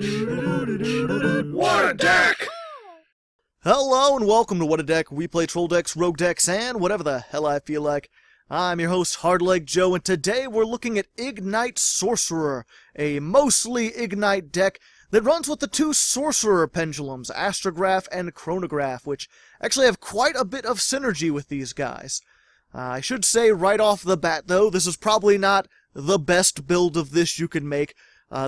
What a deck! Hello and welcome to What a Deck. We play troll decks, rogue decks, and whatever the hell I feel like. I'm your host, Hardleg Joe, and today we're looking at Igknight Sorcerer, a mostly Igknight deck that runs with the two sorcerer pendulums, Astrograph and Chronograph, which actually have quite a bit of synergy with these guys. I should say right off the bat, though, this is probably not the best build of this you can make.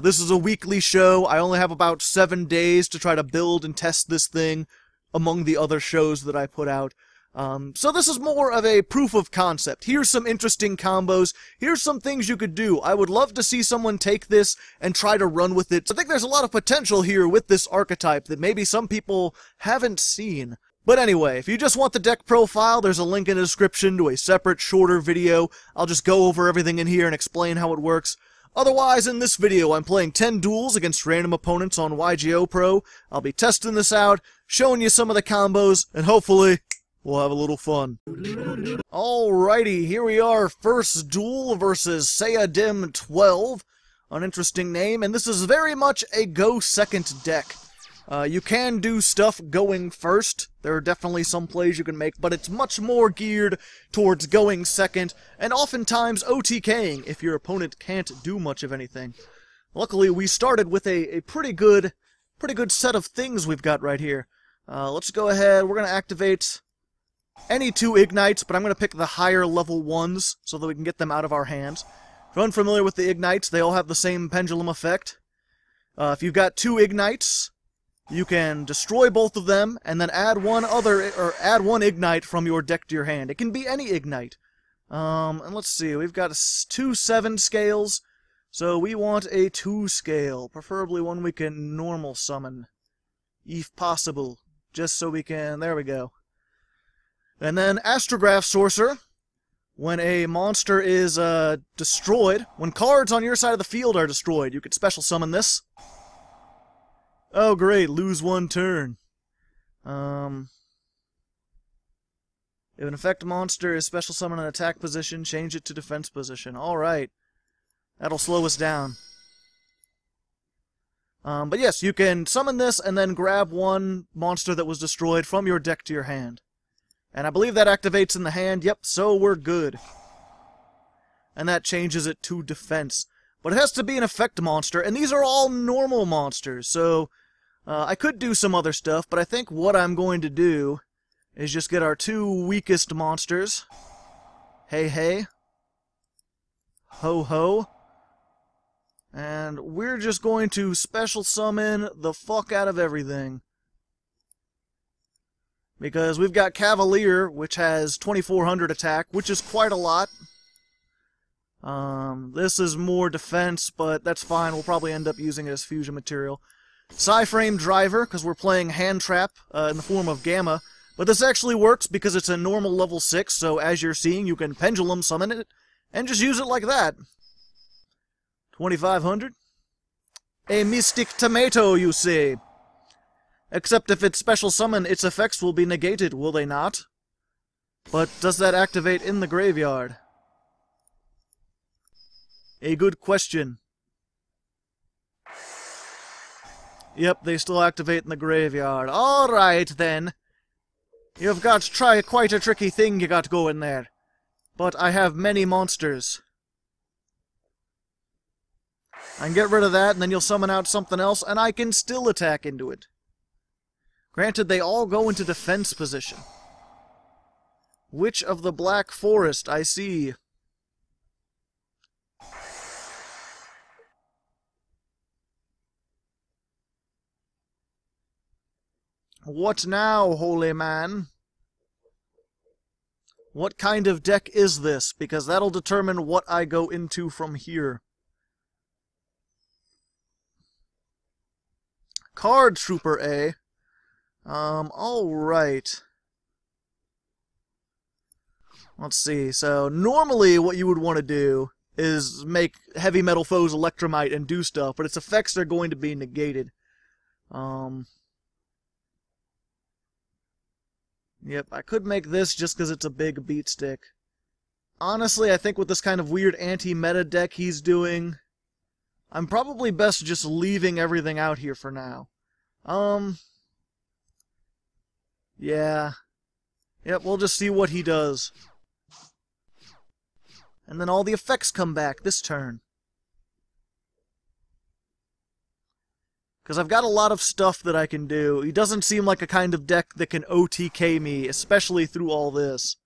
This is a weekly show. I only have about 7 days to try to build and test this thing among the other shows that I put out. So this is more of a proof of concept. Here's some interesting combos. Here's some things you could do. I would love to see someone take this and try to run with it. I think there's a lot of potential here with this archetype that maybe some people haven't seen. But anyway, if you just want the deck profile, there's a link in the description to a separate, shorter video. I'll just go over everything in here and explain how it works. Otherwise, in this video, I'm playing 10 duels against random opponents on YGO Pro. I'll be testing this out, showing you some of the combos, and hopefully, we'll have a little fun. Alrighty, here we are. First duel versus Seadim 12. An interesting name, and this is very much a go second deck. You can do stuff going first. There are definitely some plays you can make, but it's much more geared towards going second, and oftentimes OTKing if your opponent can't do much of anything. Luckily, we started with a pretty good set of things we've got right here. Let's go ahead. We're going to activate any two Igknights, but I'm going to pick the higher level ones so that we can get them out of our hands. If you're unfamiliar with the Igknights, they all have the same pendulum effect. If you've got two Igknights, you can destroy both of them, and then add one Igknight from your deck to your hand. It can be any Igknight. And let's see, we've got 2/7 scales, so we want a 2 scale, preferably one we can normal summon, if possible, just so we can, there we go. And then Astrograph Sorcerer, when a monster is destroyed, when cards on your side of the field are destroyed, you could special summon this. Oh great, lose one turn. If an effect monster is special summoned in attack position, change it to defense position. Alright. That'll slow us down. But yes, you can summon this and then grab one monster that was destroyed from your deck to your hand. And I believe that activates in the hand. Yep, so we're good. And that changes it to defense. But it has to be an effect monster, and these are all normal monsters, so I could do some other stuff, but I think what I'm going to do is just get our two weakest monsters. Hey, hey. Ho, ho. And we're just going to special summon the fuck out of everything. Because we've got Cavalier, which has 2400 attack, which is quite a lot. This is more defense, but that's fine. We'll probably end up using it as fusion material. Psi Frame Driver, because we're playing Hand Trap in the form of Gamma. But this actually works because it's a normal level 6, so as you're seeing, you can pendulum summon it and just use it like that. 2500. A Mystic Tomato, you see. Except if it's special summon, its effects will be negated, will they not? But does that activate in the graveyard? A good question. Yep, they still activate in the graveyard. Alright then. You've got to try quite a tricky thing you got going there. But I have many monsters. I can get rid of that, and then you'll summon out something else, and I can still attack into it. Granted, they all go into defense position. Witch of the Black Forest, I see. What now, holy man? What kind of deck is this? Because that'll determine what I go into from here. Card Trooper, eh? Alright. Let's see, so normally what you would want to do is make heavy metal foes Electromite and do stuff, but its effects are going to be negated. Yep, I could make this just because it's a big beat stick. Honestly, I think with this kind of weird anti-meta deck he's doing, I'm probably best just leaving everything out here for now. Yeah. Yep, we'll just see what he does. And then all the effects come back this turn. Because I've got a lot of stuff that I can do. He doesn't seem like a kind of deck that can OTK me, especially through all this.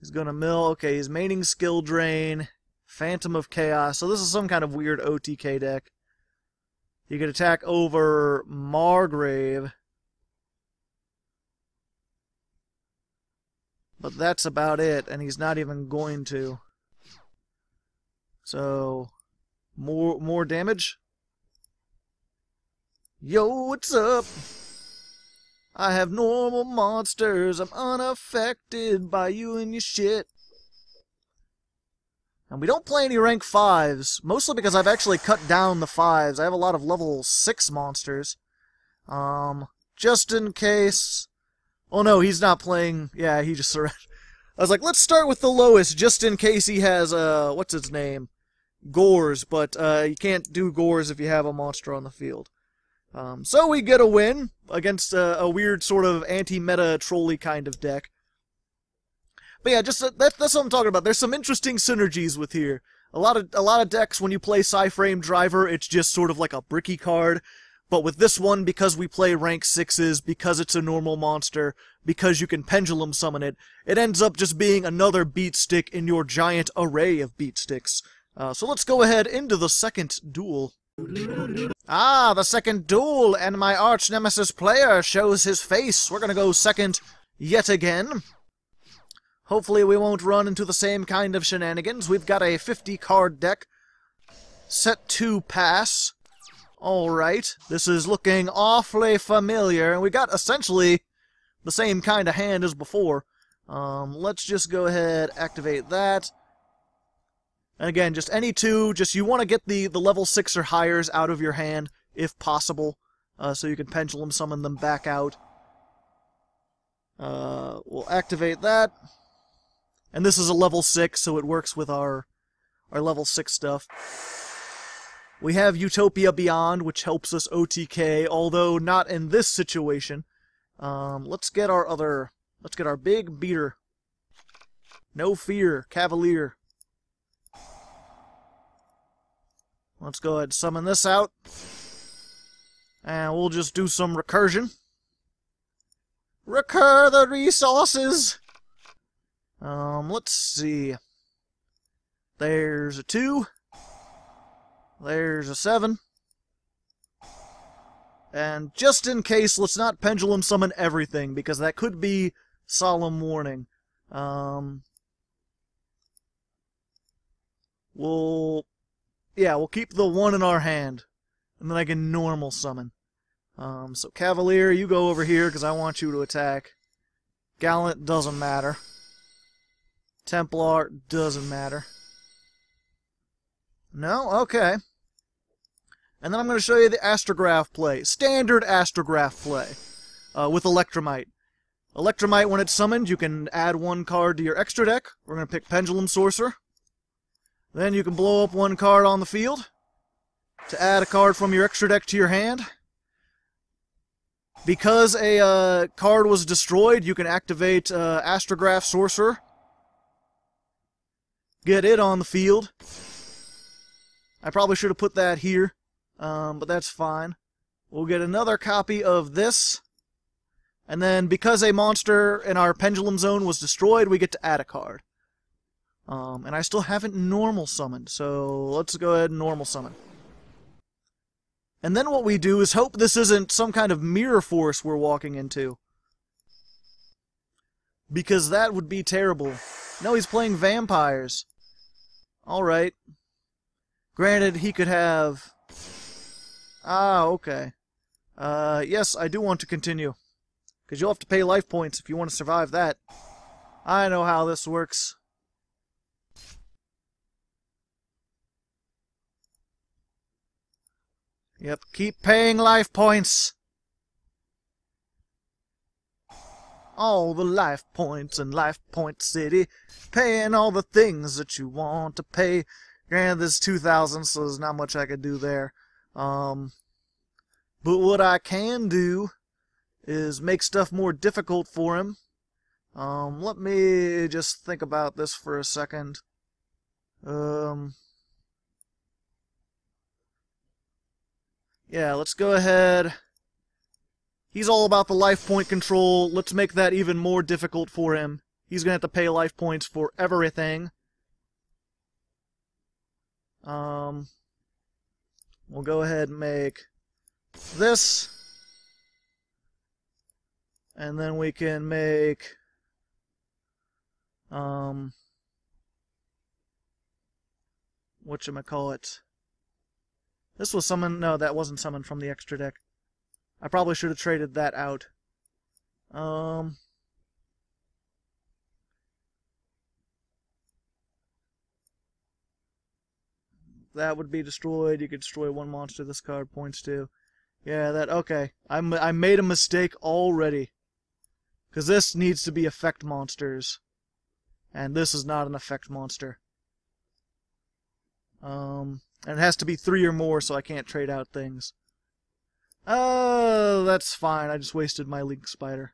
He's gonna mill. Okay, he's maining Skill Drain, Phantom of Chaos. So this is some kind of weird OTK deck. He could attack over Margrave. But that's about it, and he's not even going to. So, more damage. Yo, what's up? I have normal monsters. I'm unaffected by you and your shit. And we don't play any rank 5s, mostly because I've actually cut down the 5s. I have a lot of level 6 monsters. Just in case... Oh no, he's not playing... Yeah, he just surrendered. I was like, let's start with the lowest, just in case he has, what's his name? Gores, but you can't do Gores if you have a monster on the field. So we get a win against a weird sort of anti-meta trolley kind of deck. But yeah, just that's what I'm talking about. There's some interesting synergies with here. A lot of decks when you play Psi Frame Driver, it's just sort of like a bricky card. But with this one, because we play rank 6s, because it's a normal monster, because you can pendulum summon it, it ends up just being another beat stick in your giant array of beat sticks. So let's go ahead into the second duel. Ah, the second duel, and my arch nemesis player shows his face. We're gonna go second yet again. Hopefully we won't run into the same kind of shenanigans. We've got a 50-card deck set to pass. Alright, this is looking awfully familiar, and we got essentially the same kind of hand as before. Let's just go ahead, activate that. And again, just any two, just you want to get the level 6 or highers out of your hand, if possible, so you can pendulum summon them back out. We'll activate that. And this is a level 6, so it works with our level 6 stuff. We have Utopia Beyond, which helps us OTK, although not in this situation. Let's get our big beater. No Fear, Cavalier. Let's go ahead and summon this out. And we'll just do some recursion. Recur the resources! Let's see. There's a 2. There's a 7. And just in case, let's not pendulum summon everything, because that could be Solemn Warning. We'll keep the 1 in our hand, and then I can normal summon. So Cavalier, you go over here, because I want you to attack. Gallant doesn't matter. Templar doesn't matter. No? Okay. And then I'm going to show you the Astrograph play. Standard Astrograph play. With Electromite. Electromite, when it's summoned, you can add 1 card to your extra deck. We're going to pick Pendulum Sorcerer. Then you can blow up 1 card on the field to add a card from your extra deck to your hand. Because a card was destroyed, you can activate Astrograph Sorcerer. Get it on the field. I probably should have put that here, but that's fine. We'll get another copy of this. And then because a monster in our pendulum zone was destroyed, we get to add a card. And I still haven't normal summoned, so let's go ahead and normal summon. And then what we do is hope this isn't some kind of mirror force we're walking into. Because that would be terrible. No, he's playing vampires. Alright. Granted, he could have... Ah, okay. Yes, I do want to continue. Because you'll have to pay life points if you want to survive that. I know how this works. Yep, keep paying life points. all the life points in Life Point City, paying all the things that you want to pay. Granted, this is 2,000, so there's not much I could do there. But what I can do is make stuff more difficult for him. Let me just think about this for a second. Yeah, let's go ahead. He's all about the life point control. Let's make that even more difficult for him. He's going to have to pay life points for everything. We'll go ahead and make this. And then we can make... whatchamacallit? This was summoned... No, that wasn't summoned from the extra deck. I probably should have traded that out. That would be destroyed. You could destroy one monster this card points to. Yeah, that... Okay. I made a mistake already. Because this needs to be effect monsters. And this is not an effect monster. And it has to be 3 or more, so I can't trade out things. Oh, that's fine. I just wasted my Link Spider.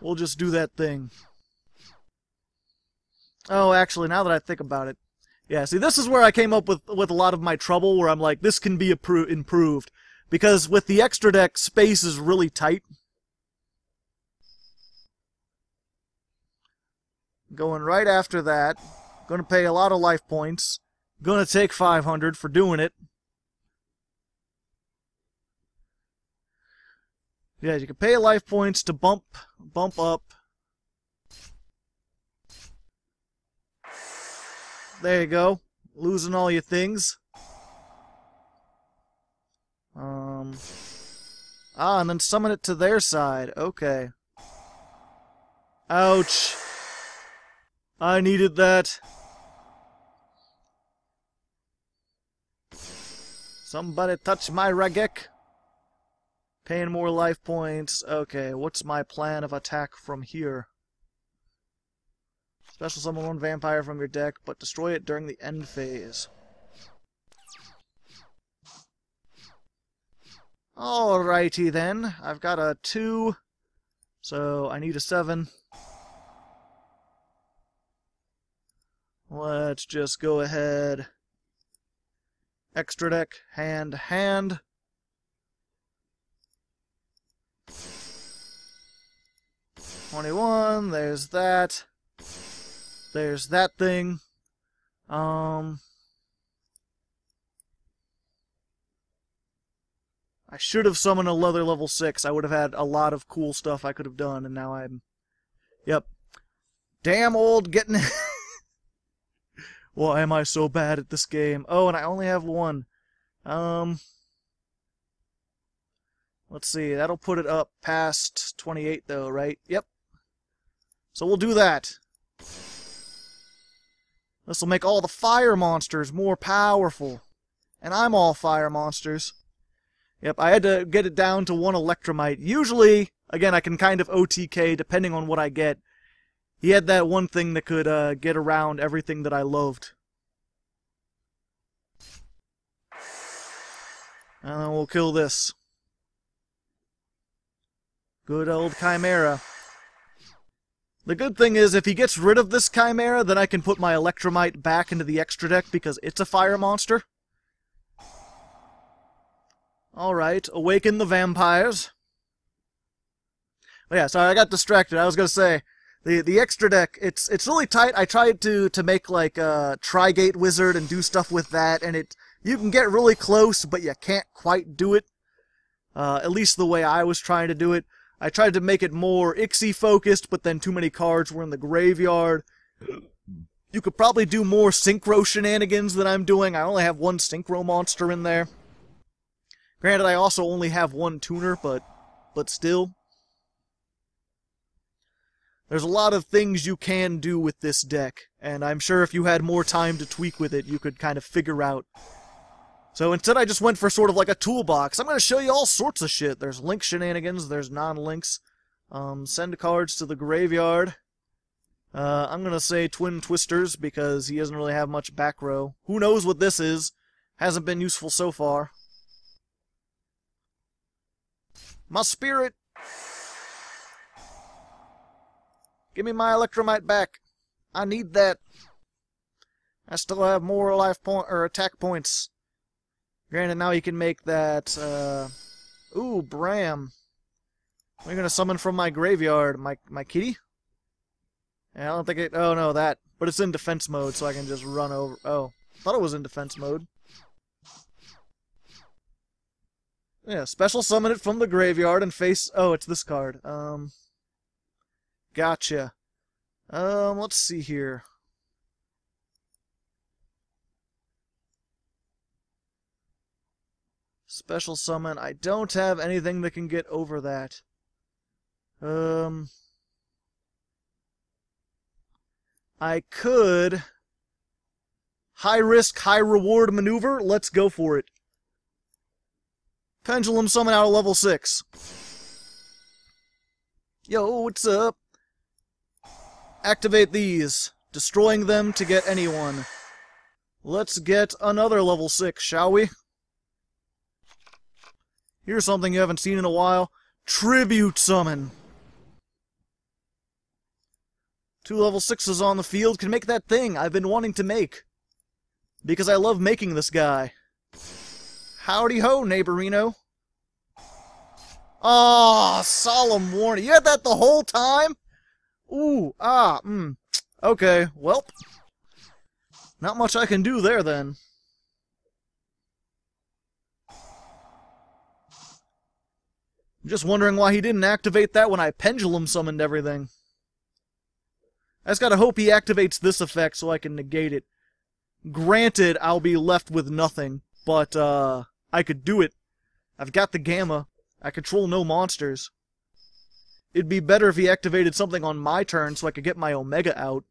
We'll just do that thing. Oh, actually, now that I think about it. Yeah, see, this is where I came up with a lot of my trouble, where I'm like, this can be improved. Because with the extra deck, space is really tight. Going right after that. Going to pay a lot of life points. Going to take 500 for doing it. Yeah, you can pay life points to bump up. There you go. Losing all your things. And then summon it to their side. Okay. Ouch. I needed that. Somebody touch my Raigeki. Paying more life points. Okay, what's my plan of attack from here? Special summon one vampire from your deck, but destroy it during the end phase. Alrighty then. I've got a 2, so I need a 7. Let's just go ahead. Extra deck, hand, hand. There's that. There's that thing. I should have summoned another level 6. I would have had a lot of cool stuff I could have done, and now I'm... Yep. Damn old getting... Why am I so bad at this game? Oh, and I only have 1. Let's see. That'll put it up past 28, though, right? Yep. So we'll do that. This will make all the fire monsters more powerful. And I'm all fire monsters. Yep, I had to get it down to 1 Electromite. Usually, again, I can kind of OTK depending on what I get. He had that one thing that could get around everything that I loved. And then we'll kill this. Good old Chimera. The good thing is, if he gets rid of this Chimera, then I can put my Electromite back into the extra deck because it's a fire monster. Alright, awaken the vampires. Oh yeah, sorry, I got distracted. I was going to say, the extra deck, it's really tight. I tried to make like a Trigate Wizard and do stuff with that, and you can get really close, but you can't quite do it. At least the way I was trying to do it. I tried to make it more Ixie focused, but then too many cards were in the graveyard. You could probably do more synchro shenanigans than I'm doing. I only have 1 synchro monster in there. Granted, I also only have 1 tuner, but still. There's a lot of things you can do with this deck, and I'm sure if you had more time to tweak with it, you could kind of figure out So instead I just went for sort of like a toolbox. I'm going to show you all sorts of shit. There's link shenanigans, there's non-links. Send cards to the graveyard. I'm going to say Twin Twisters because he doesn't really have much back row. Who knows what this is? Hasn't been useful so far. My spirit! Give me my Electromite back. I need that. I still have more life point or attack points. Granted, now you can make that, ooh, Bram. We're gonna summon from my graveyard, my kitty? Yeah, I don't think it, oh no, that. But it's in defense mode, so I can just run over, oh. I thought it was in defense mode. Yeah, special summon it from the graveyard and face, oh, it's this card. Gotcha. Let's see here. Special summon. I don't have anything that can get over that. I could... High risk, high reward maneuver. Let's go for it. Pendulum summon out of level 6. Yo, what's up? Activate these. Destroying them to get anyone. Let's get another level 6, shall we? Here's something you haven't seen in a while. Tribute Summon. 2 level 6s on the field can make that thing I've been wanting to make. Because I love making this guy. Howdy ho, neighborino. Ah, Solemn Warning. You had that the whole time? Ooh, ah, mm. Okay, well. Not much I can do there then. I'm just wondering why he didn't activate that when I pendulum summoned everything. I just gotta hope he activates this effect so I can negate it. Granted, I'll be left with nothing, but, I could do it. I've got the Gamma. I control no monsters. It'd be better if he activated something on my turn so I could get my Omega out.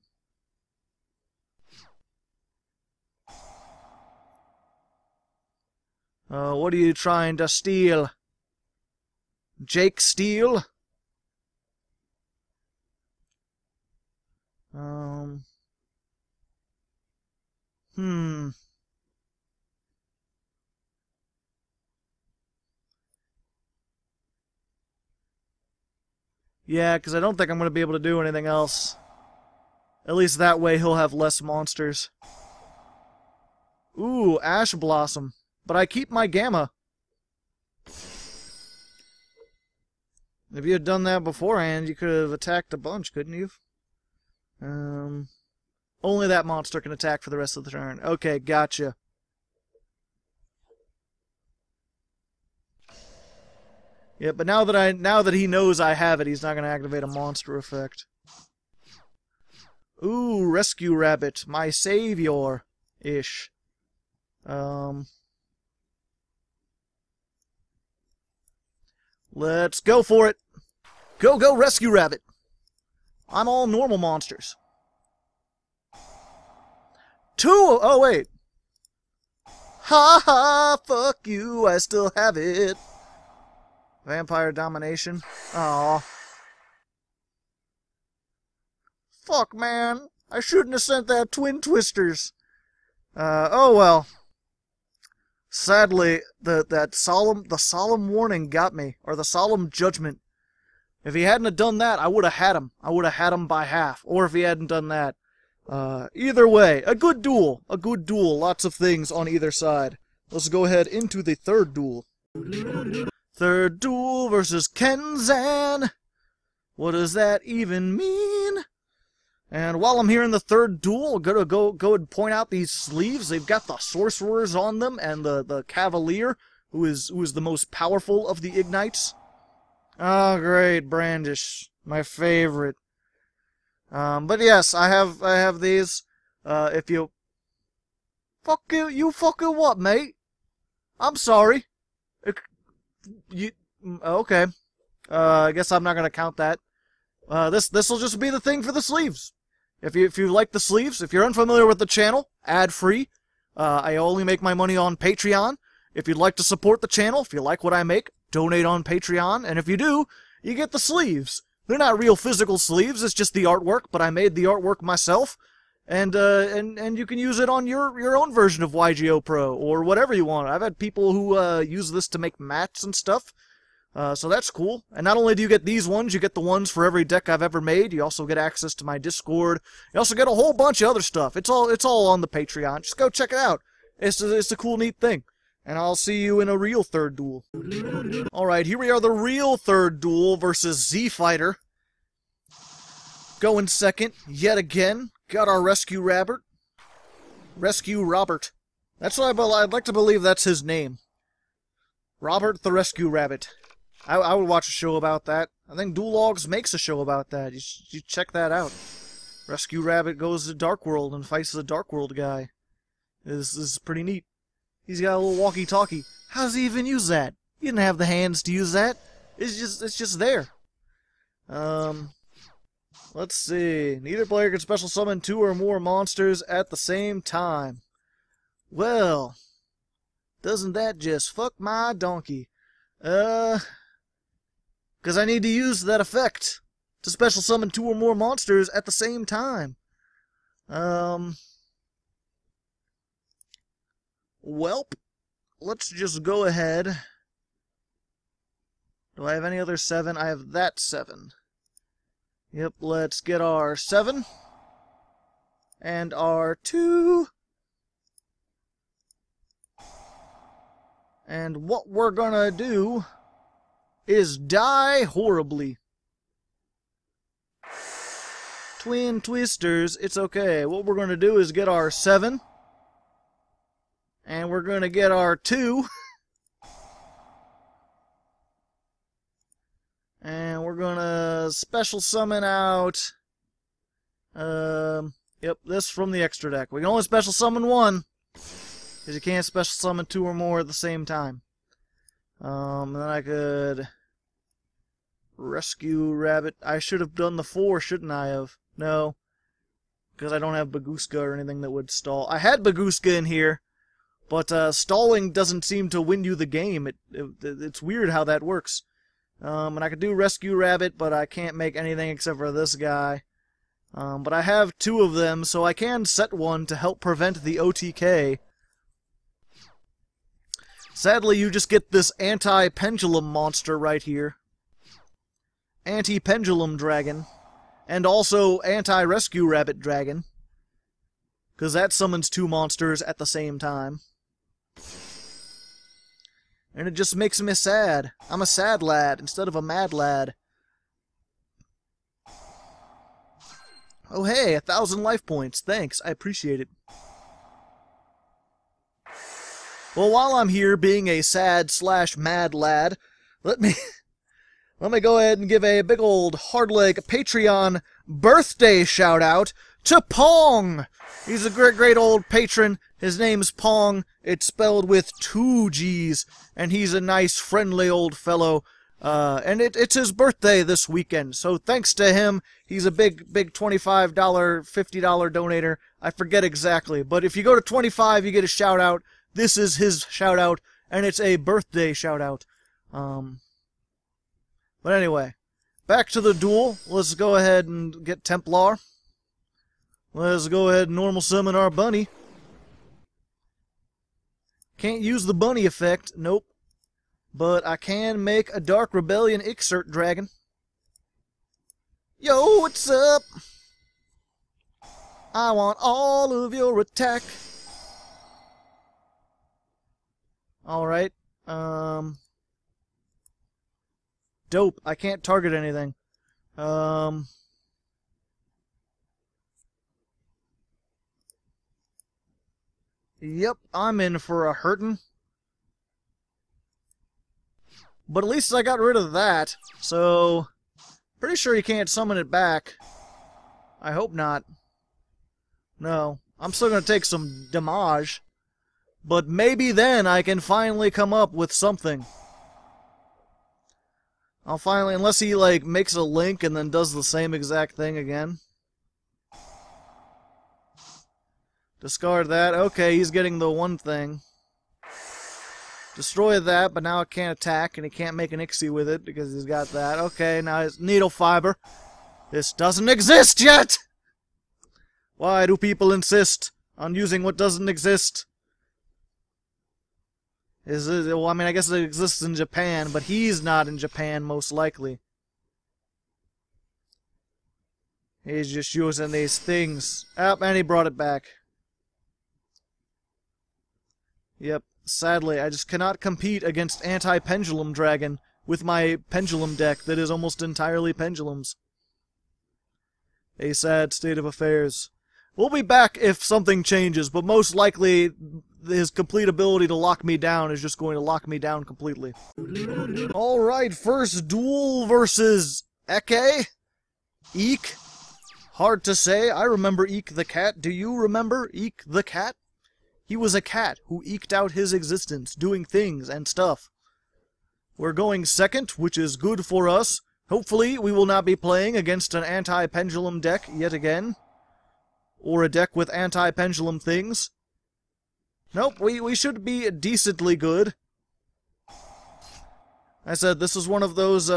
What are you trying to steal? Jake Steele. Yeah, because I don't think I'm going to be able to do anything else. At least that way he'll have less monsters. Ooh, Ash Blossom. But I keep my Gamma. If you had done that beforehand, you could have attacked a bunch, couldn't you? Only that monster can attack for the rest of the turn. Okay, gotcha. Yeah, but now that he knows I have it, he's not going to activate a monster effect. Ooh, Rescue Rabbit, my savior-ish. Let's go for it! Go, go, Rescue Rabbit! I'm all normal monsters. 2! Oh, wait! Ha ha! Fuck you, I still have it! Vampire Domination. Aww. Fuck, man! I shouldn't have sent that Twin Twisters! Oh well. Sadly, the solemn warning got me, or the solemn judgment. If he hadn't have done that, I would have had him. I would have had him by half. Or if he hadn't done that, either way, a good duel. A good duel. Lots of things on either side. Let's go ahead into the third duel. Third duel versus Kenzan. What does that even mean? And while I'm here in the third duel, I'm gonna go and point out these sleeves. They've got the sorcerers on them and the Cavalier, who is the most powerful of the Igknights. Oh, great, Brandish, my favorite. But yes, I have these. If you fuck you, you fucking what, mate? I'm sorry. You okay? I guess I'm not gonna count that. This'll just be the thing for the sleeves. If you like the sleeves, if you're unfamiliar with the channel, ad-free, I only make my money on Patreon. If you'd like to support the channel, if you like what I make, donate on Patreon. And if you do, you get the sleeves. They're not real physical sleeves, it's just the artwork, but I made the artwork myself. And you can use it on your own version of YGO Pro, or whatever you want. I've had people who use this to make mats and stuff, so that's cool. And not only do you get these ones, you get the ones for every deck I've ever made. You also get access to my Discord. You also get a whole bunch of other stuff. It's all on the Patreon. Just go check it out. It's a cool, neat thing. And I'll see you in a real third duel. Alright, here we are, the real third duel versus Z-Fighter. Going second, yet again. Got our Rescue Rabbit. Rescue Robert. That's what I'd like to believe that's his name. Robert the Rescue Rabbit. I would watch a show about that. I think Duel Logs makes a show about that. You check that out. Rescue Rabbit goes to Dark World and fights the Dark World guy. This is pretty neat. He's got a little walkie-talkie. How does he even use that? He didn't have the hands to use that. It's just there. Let's see. Neither player can special summon 2 or more monsters at the same time. Well, doesn't that just fuck my donkey? 'Cause I need to use that effect to special summon 2 or more monsters at the same time. Welp, let's just go ahead. Do I have any other 7? I have that 7. Yep, let's get our 7 and our 2. And what we're gonna do is die horribly. Twin Twisters, it's okay. What we're gonna do is get our 7 and we're gonna get our 2. And we're gonna special summon out, yep, this from the extra deck. We can only special summon 1, because you can't special summon 2 or more at the same time. Then I could Rescue Rabbit. I should have done the 4, shouldn't I have? No, because I don't have Baguska or anything that would stall. I had Baguska in here, but stalling doesn't seem to win you the game. It's weird how that works. And I could do Rescue Rabbit, but I can't make anything except for this guy. But I have 2 of them, so I can set 1 to help prevent the OTK. Sadly, you just get this anti-pendulum monster right here. Anti-pendulum dragon. And also anti-Rescue Rabbit dragon. Because that summons 2 monsters at the same time. And it just makes me sad. I'm a sad lad instead of a mad lad. Oh hey, 1,000 life points. Thanks, I appreciate it. Well, while I'm here being a sad / mad lad, let me go ahead and give a big old Hardleg Patreon birthday shout out to Pong! He's a great old patron. His name's Pong. It's spelled with 2 G's, and he's a nice, friendly old fellow. And it's his birthday this weekend, so thanks to him. He's a big $25, $50 donator. I forget exactly, but if you go to 25, you get a shout out. This is his shout out, and it's a birthday shout out. But anyway, back to the duel. Let's go ahead and get Templar. Let's go ahead and normal summon our bunny. Can't use the bunny effect, nope. But I can make a Dark Rebellion Exert Dragon. Yo, what's up? I want all of your attack. Alright, dope, I can't target anything. Yep, I'm in for a hurtin'. But at least I got rid of that, so pretty sure you can't summon it back. I hope not. No, I'm still gonna take some damage, but maybe then I can finally come up with something. I'll finally, unless he like makes a link and then does the same exact thing again. Discard that. Okay, he's getting the one thing. Destroy that, but now it can't attack, and he can't make an Ixie with it because he's got that. Okay, now it's Needle Fiber. This doesn't exist yet! Why do people insist on using what doesn't exist? Is it, well, I mean, I guess it exists in Japan, but he's not in Japan, most likely. He's just using these things. Oh, and he brought it back. Yep. Sadly, I just cannot compete against Anti-Pendulum Dragon with my Pendulum deck that is almost entirely Pendulums. A sad state of affairs. We'll be back if something changes, but most likely his complete ability to lock me down is just going to lock me down completely. Alright, first duel versus Eke? Eek? Hard to say. I remember Eek the Cat. Do you remember Eek the Cat? He was a cat who eked out his existence, doing things and stuff. We're going second, which is good for us. Hopefully, we will not be playing against an anti-pendulum deck yet again. Or a deck with anti-pendulum things. Nope, we should be decently good. I said, this is one of those,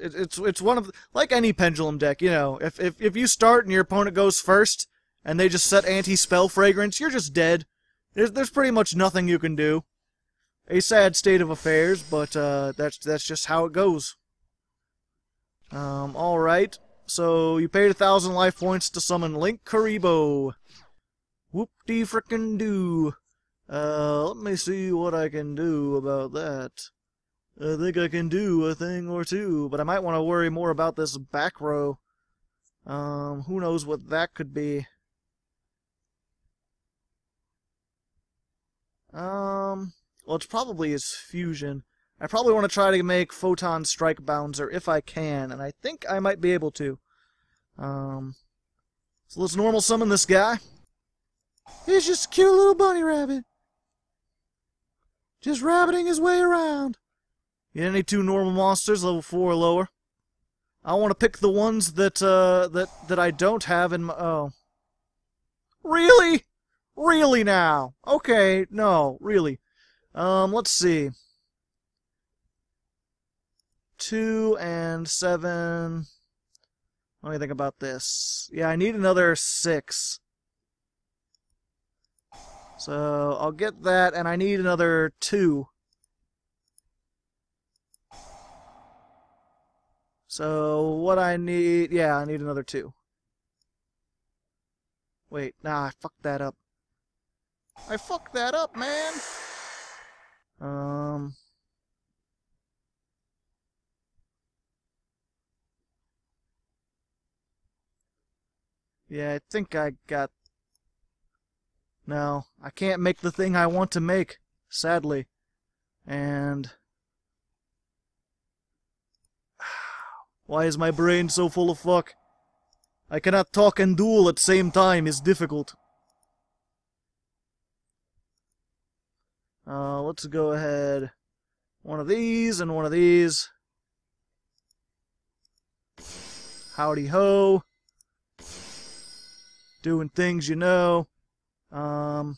it's one of, like any pendulum deck, you know, if you start and your opponent goes first, and they just set anti-spell fragrance, you're just dead. There's pretty much nothing you can do. A sad state of affairs, but that's just how it goes. Alright. So, you paid 1,000 life points to summon Link Karibo. Whoop-dee-frickin-doo. Let me see what I can do about that. I think I can do a thing or two, but I might want to worry more about this back row. Who knows what that could be. Well, it's probably his fusion. I probably want to try to make Photon Strike Bouncer if I can, and I think I might be able to. So let's normal summon this guy. He's just a cute little bunny rabbit. Just rabbiting his way around. You don't need two normal monsters, level 4 or lower. I want to pick the ones that, that I don't have in my... Oh. Really? Really now? Okay, no, really. Let's see. 2 and 7. Let me think about this. Yeah, I need another 6. So, I'll get that, and I need another 2. So, what I need... Yeah, I need another 2. Wait, nah, I fucked that up. I fucked that up, man! Yeah, I think I got... No, I can't make the thing I want to make, sadly. And... Why is my brain so full of fuck? I cannot talk and duel at the same time, it's difficult. Let's go ahead. One of these and one of these. Howdy ho. Doing things, you know. Yeah,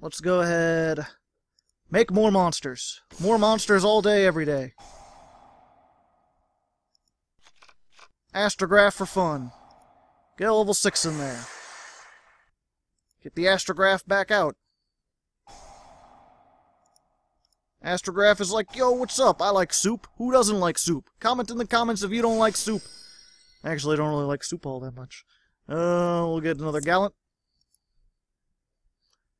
let's go ahead. Make more monsters. More monsters all day, every day. Astrograph for fun. Get a level 6 in there. Get the Astrograph back out. Astrograph is like, yo, what's up? I like soup. Who doesn't like soup? Comment in the comments if you don't like soup. Actually, I don't really like soup all that much. We'll get another gallant.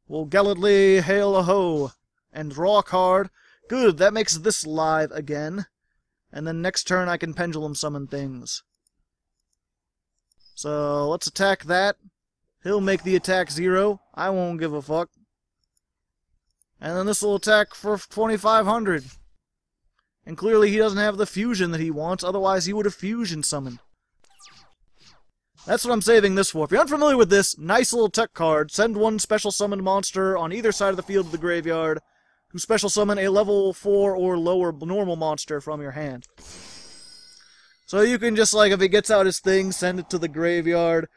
We'll gallantly hail a ho. And draw a card. Good, that makes this live again. And then next turn I can pendulum summon things. So, let's attack that. He'll make the attack 0. I won't give a fuck. And then this will attack for 2,500. And clearly he doesn't have the fusion that he wants, otherwise he would have fusion summoned. That's what I'm saving this for. If you're unfamiliar with this, nice little tech card. Send one special summoned monster on either side of the field of the graveyard to special summon a level 4 or lower normal monster from your hand. So you can just, like, if it gets out his thing, send it to the graveyard,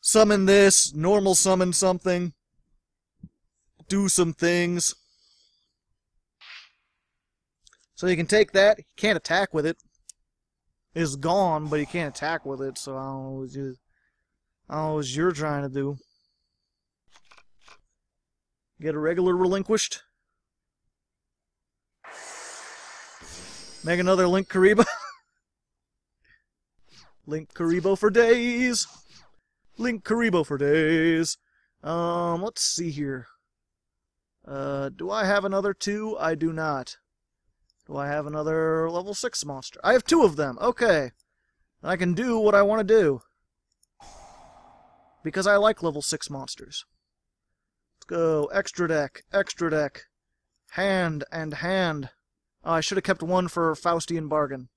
summon this, normal summon something, do some things. So you can take that. He can't attack with it. It's gone, but he can't attack with it, so I don't know what you, I don't know what you're trying to do. Get a regular relinquished. Make another Link Karibo. Link Karibo for days. Link Karibo for days. Let's see here. Do I have another two? I do not. Do I have another level 6 monster? I have two of them. Okay. I can do what I want to do. Because I like level 6 monsters. Let's go. Extra deck. Extra deck. Hand and hand. Oh, I should have kept one for Faustian Bargain.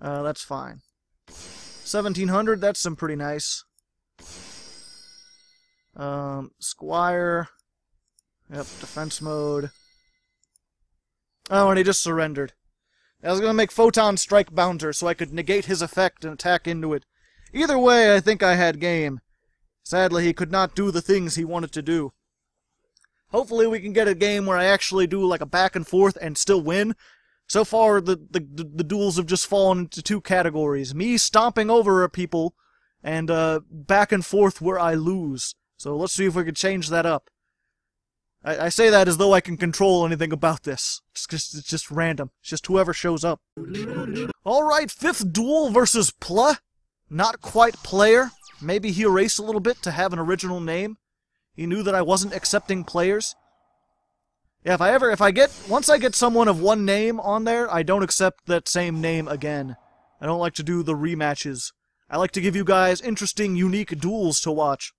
That's fine. 1700, that's some pretty nice. Squire. Yep, defense mode. Oh, and he just surrendered. I was going to make Photon Strike Bouncer so I could negate his effect and attack into it. Either way, I think I had game. Sadly, he could not do the things he wanted to do. Hopefully we can get a game where I actually do like a back and forth and still win. So far, the duels have just fallen into two categories. Me stomping over people and back and forth where I lose. So let's see if we can change that up. I say that as though I can control anything about this. It's just random. It's just whoever shows up. Alright, 5th duel versus Pla. Not quite player. Maybe he erased a little bit to have an original name. He knew that I wasn't accepting players. Yeah, once I get someone of one name on there, I don't accept that same name again. I don't like to do the rematches. I like to give you guys interesting, unique duels to watch.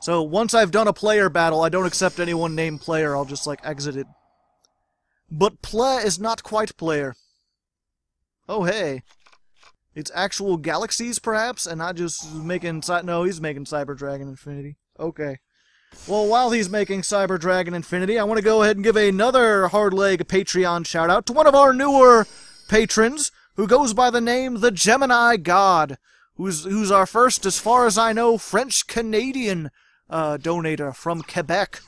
So, once I've done a player battle, I don't accept any one named player. I'll just, like, exit it. But Pla is not quite player. Oh, hey. It's actual galaxies, perhaps? And not just making... No, he's making Cyber Dragon Infinity. Okay. Well, while he's making Cyber Dragon Infinity, I want to go ahead and give another Hardleg Patreon shout-out to one of our newer patrons, who goes by the name The Gemini God, who's our first, as far as I know, French-Canadian donator from Quebec,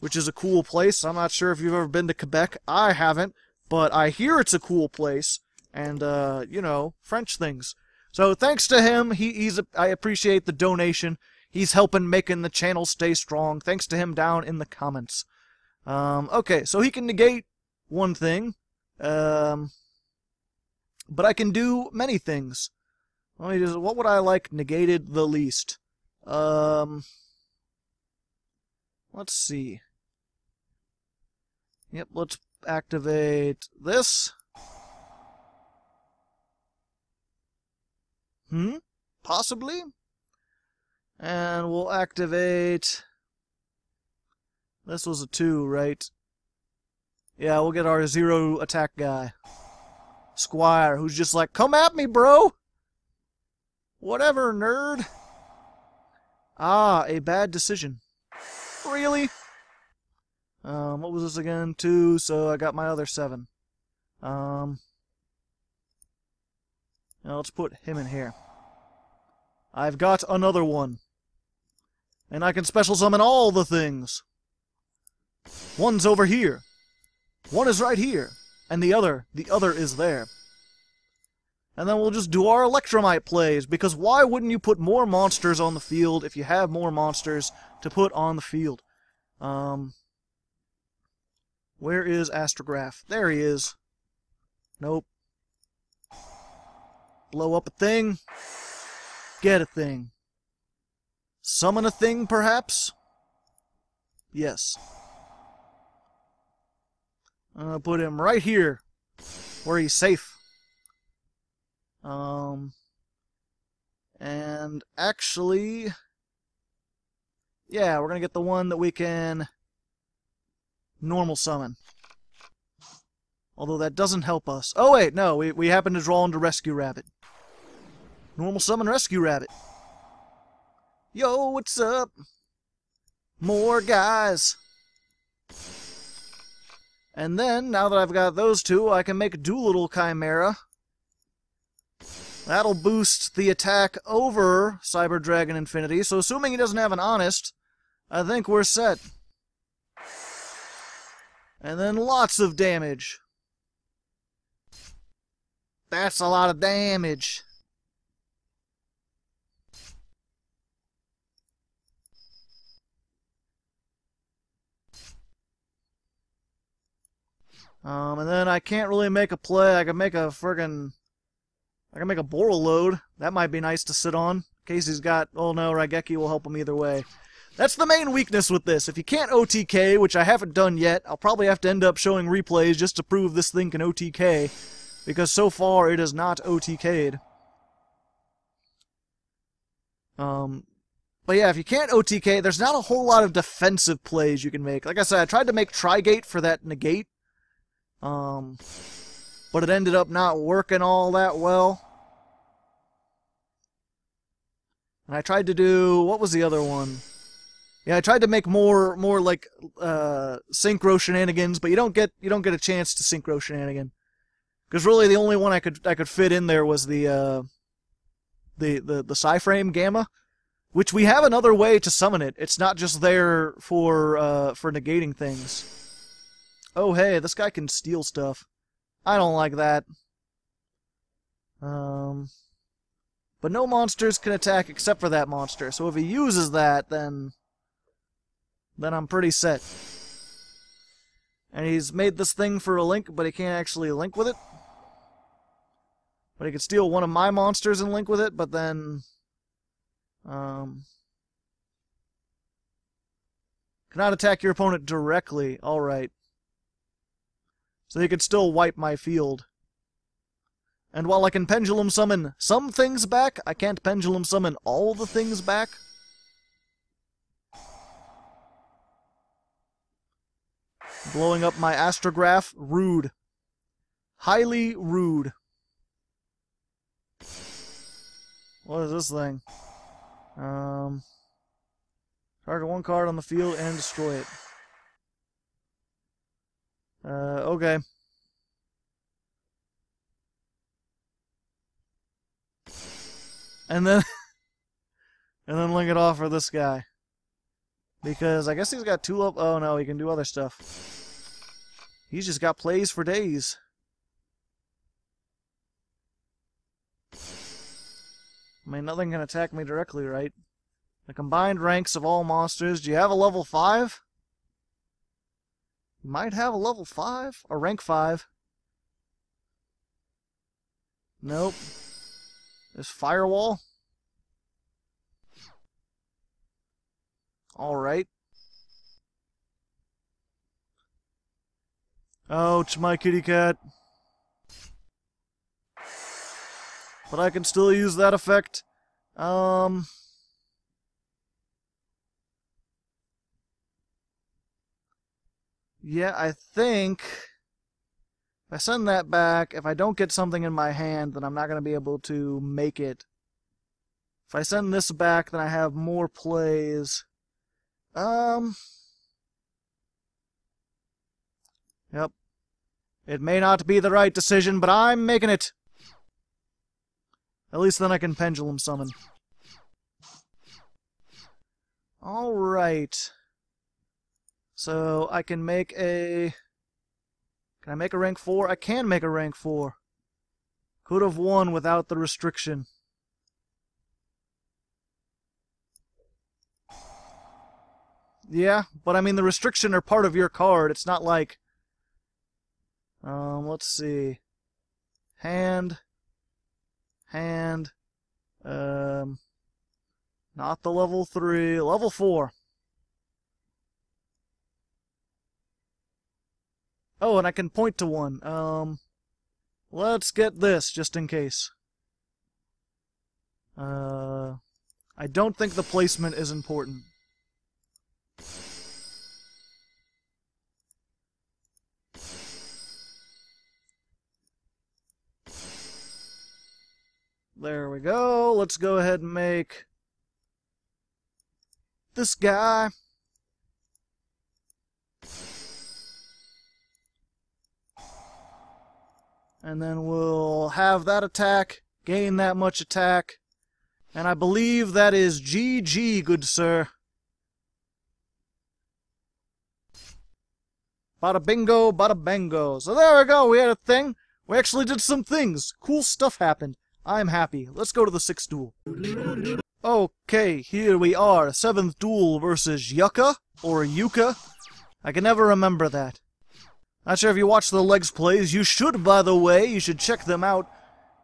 which is a cool place. I'm not sure if you've ever been to Quebec. I haven't, but I hear it's a cool place, and, you know, French things. So thanks to him, I appreciate the donation. He's helping making the channel stay strong. Thanks to him down in the comments. Okay, so he can negate one thing, but I can do many things. Let me just, what would I like negated the least? Let's see. Yep, let's activate this. Possibly. And we'll activate... This was a 2, right? Yeah, we'll get our 0 attack guy. Squire, who's just like, come at me, bro! Whatever, nerd. Ah, a bad decision. Really? What was this again? 2, so I got my other 7. Now let's put him in here. I've got another one. And I can special summon all the things. One's over here. One is right here. And the other is there. And then we'll just do our Electromite plays, because why wouldn't you put more monsters on the field if you have more monsters to put on the field? Where is Astrograph? There he is. Nope. Blow up a thing. Get a thing. Summon a thing, perhaps? Yes. I'm gonna put him right here, where he's safe. And actually, yeah, we're gonna get the one that we can normal summon. Although that doesn't help us. Oh wait, no, we happen to draw into Rescue Rabbit. Normal summon Rescue Rabbit. Yo, what's up? More guys. And then, now that I've got those two, I can make Doolittle Chimera. That'll boost the attack over Cyber Dragon Infinity, so assuming he doesn't have an Honest, I think we're set. And then lots of damage. That's a lot of damage. And then I can't really make a play. I can make a friggin'... I can make a Boral Load. That might be nice to sit on. Casey's got... Oh no, Raigeki will help him either way. That's the main weakness with this. If you can't OTK, which I haven't done yet, I'll probably have to end up showing replays just to prove this thing can OTK. Because so far it is not OTK'd. But yeah, if you can't OTK, there's not a whole lot of defensive plays you can make. Like I said, I tried to make Trigate for that negate. But it ended up not working all that well. And I tried to do... What was the other one? Yeah, I tried to make more like synchro shenanigans, but you don't get a chance to synchro shenanigan. Because really, the only one I could fit in there was the Psi Frame Gamma, which we have another way to summon it. It's not just there for negating things. Oh hey, this guy can steal stuff. I don't like that. But no monsters can attack except for that monster. So if he uses that, then I'm pretty set. And he's made this thing for a link, but he can't actually link with it. But he could steal one of my monsters and link with it, but then... cannot attack your opponent directly. Alright. So he could still wipe my field. And while I can Pendulum Summon some things back, I can't Pendulum Summon all the things back. Blowing up my Astrograph. Rude. Highly rude. What is this thing? Target one card on the field and destroy it. Okay. And then... and then link it off for this guy. Because I guess he's got two up... Oh no, he can do other stuff. He's just got plays for days. I mean, nothing can attack me directly, right? The combined ranks of all monsters. Do you have a level 5? You might have a level 5? Or rank 5. Nope. This Firewall. Alright. Ouch, my kitty cat. But I can still use that effect. Yeah, I think... If I send that back, if I don't get something in my hand, then I'm not going to be able to make it. If I send this back, then I have more plays. Yep. It may not be the right decision, but I'm making it! At least then I can Pendulum Summon. Alright. So, I can make a... Can I make a rank 4? I can make a rank 4. Could have won without the restriction. Yeah, but I mean the restriction are part of your card. It's not like... let's see. Hand. Hand. Not the level 3. Level 4. Oh, and I can point to one. Let's get this, just in case. I don't think the placement is important. There we go. Let's go ahead and make this guy. And then we'll have that attack, Gain that much attack. And I believe that is GG, good sir. Bada bingo, bada bango. So there we go, we had a thing. We actually did some things. Cool stuff happened. I'm happy. Let's go to the 6th duel. Okay, here we are. 7th duel versus Yucca, or Yucca. I can never remember that. Not sure if you watch the Legs plays. You should, by the way. You should check them out.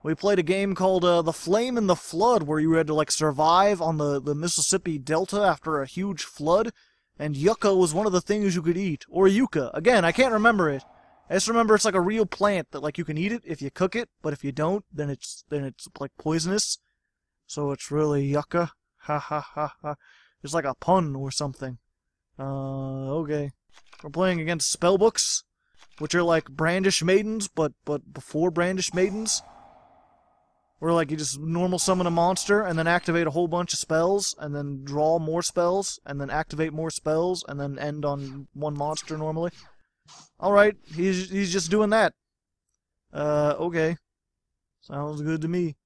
We played a game called The Flame and the Flood, where you had to, like, survive on the Mississippi Delta after a huge flood. And Yucca was one of the things you could eat. Or Yucca. Again, I can't remember it. I just remember it's like a real plant that, like, you can eat it if you cook it, but if you don't, then it's like poisonous. So it's really Yucca. Ha ha ha ha. It's like a pun or something. Okay. We're playing against spellbooks, which are like Brandish Maidens, but before Brandish Maidens. Where, like, you just normal summon a monster, and then activate a whole bunch of spells, and then draw more spells, and then activate more spells, and then end on one monster normally. Alright, he's just doing that. Okay. Sounds good to me.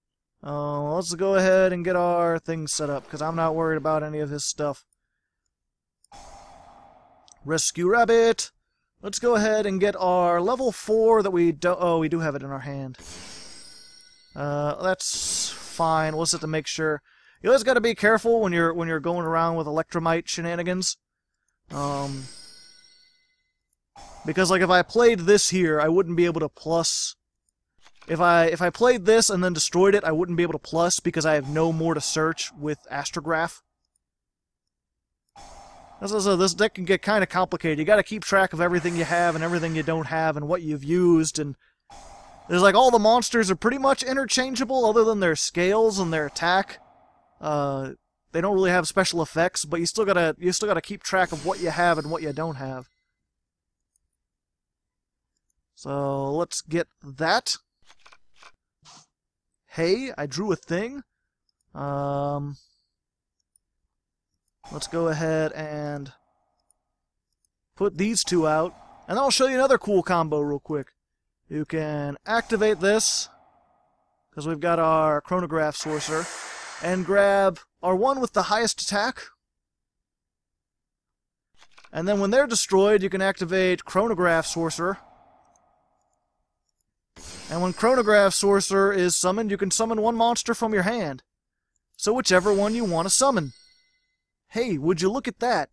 Let's go ahead and get our things set up, because I'm not worried about any of his stuff. Rescue Rabbit! Let's go ahead and get our level 4 that we don't... Oh, we do have it in our hand. That's fine. We'll just have to make sure. You always gotta be careful when you're going around with Electromite shenanigans. Because, like, if I played this here, I wouldn't be able to plus. If I played this and then destroyed it, I wouldn't be able to plus because I have no more to search with Astrograph. So this deck can get kind of complicated. You gotta keep track of everything you have and everything you don't have and what you've used and... There's, like, all the monsters are pretty much interchangeable, other than their scales and their attack. They don't really have special effects, but you still gotta keep track of what you have and what you don't have. So let's get that. Hey, I drew a thing. Let's go ahead and put these two out, and then I'll show you another cool combo real quick. You can activate this, because we've got our Chronograph Sorcerer, and grab our one with the highest attack. And then when they're destroyed, you can activate Chronograph Sorcerer. And when Chronograph Sorcerer is summoned, you can summon one monster from your hand. So whichever one you want to summon. Hey, would you look at that?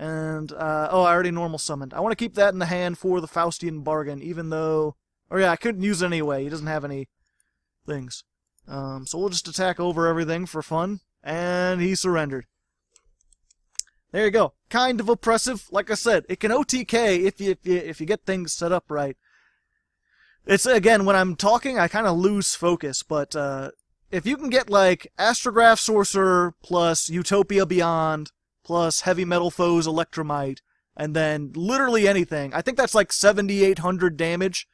And, oh, I already normal summoned. I want to keep that in the hand for the Faustian Bargain, even though... Or, yeah, I couldn't use it anyway. He doesn't have any things. So we'll just attack over everything for fun. And he surrendered. There you go. Kind of oppressive. Like I said, it can OTK if you get things set up right. It's, again, when I'm talking, I kind of lose focus, but, if you can get, like, Astrograph Sorcerer plus Utopia Beyond... plus Heavy Metal Foes, Electromite, and then literally anything. I think that's like 7,800 damage,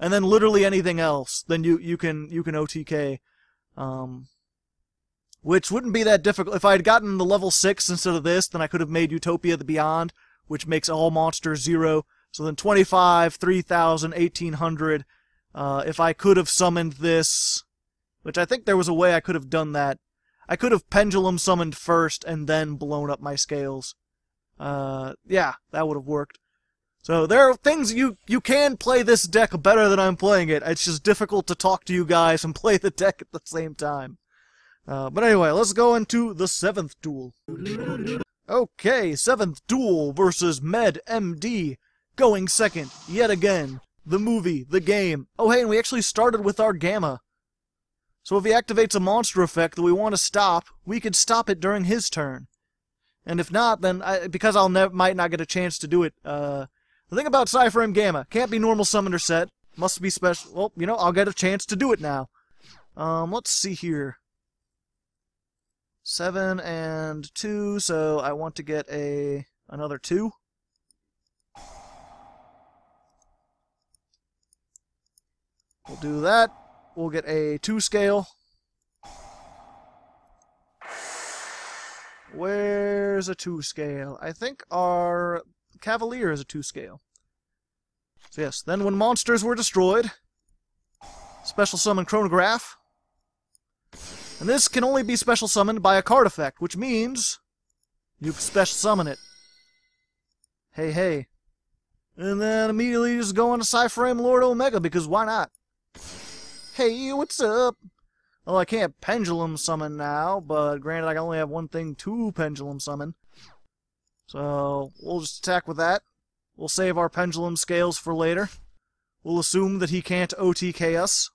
and then literally anything else. Then you can OTK, which wouldn't be that difficult. If I had gotten the level 6 instead of this, then I could have made Utopia the Beyond, which makes all monsters 0. So then 25, 3,000, 1,800. If I could have summoned this, which I think there was a way I could have done that. I could have Pendulum summoned first and then blown up my scales. Yeah, that would have worked. So there are things you can play this deck better than I'm playing it. It's just difficult to talk to you guys and play the deck at the same time. But anyway, let's go into the 7th duel. Okay, 7th duel versus Med MD. Going second, yet again. The movie, the game. Oh hey, and we actually started with our Gamma. So if he activates a monster effect that we want to stop, we could stop it during his turn. And if not, then because I'll might not get a chance to do it. The thing about Psi Frame Gamma, can't be normal summoned or set. Must be special. Well, you know, I'll get a chance to do it now. Let's see here. 7 and 2, so I want to get another 2. We'll do that. We'll get a 2 scale. Where's a 2 scale? I think our Cavalier is a 2 scale. So yes, then when monsters were destroyed, special summon Chronograph, And this can only be special summoned by a card effect, which means you special summon it. Hey, hey. And then immediately just go on to Psi Frame Lord Omega, because why not? Hey, what's up? Well, I can't pendulum summon now, but granted I can only have one thing to pendulum summon. So we'll just attack with that. We'll save our pendulum scales for later. We'll assume that he can't OTK us.